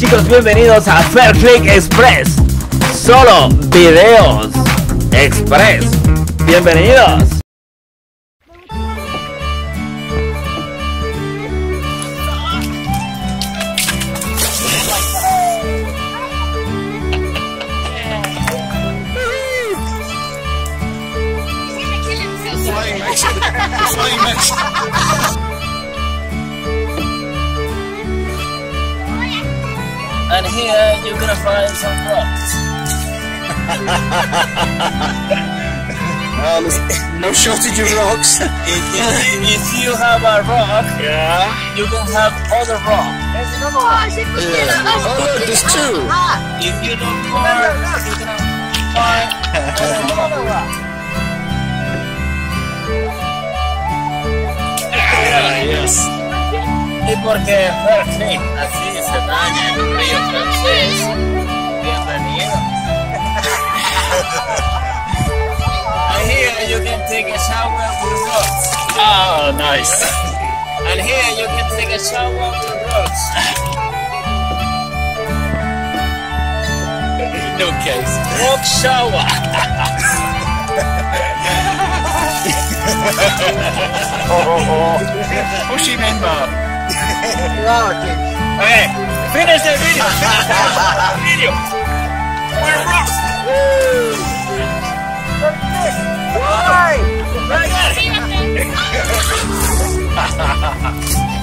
chicos, bienvenidos a Ferclick Express. Solo videos Express. Bienvenidos. And here you're gonna find some rocks. No shortage of rocks. If you have a rock, yeah, you can have other rock. There's another one. Yeah. Oh look, there's two. If you don't find, you're gonna find another rock. Yes. Y porque Ferclick, así se baña en un río francés. Bienvenido. And here you can take a shower with rocks. Oh, nice. And here you can take a shower with rocks. No case. Rock shower. Pushy member. Okay, finish the video. Video. We're rocks. Woo! Why?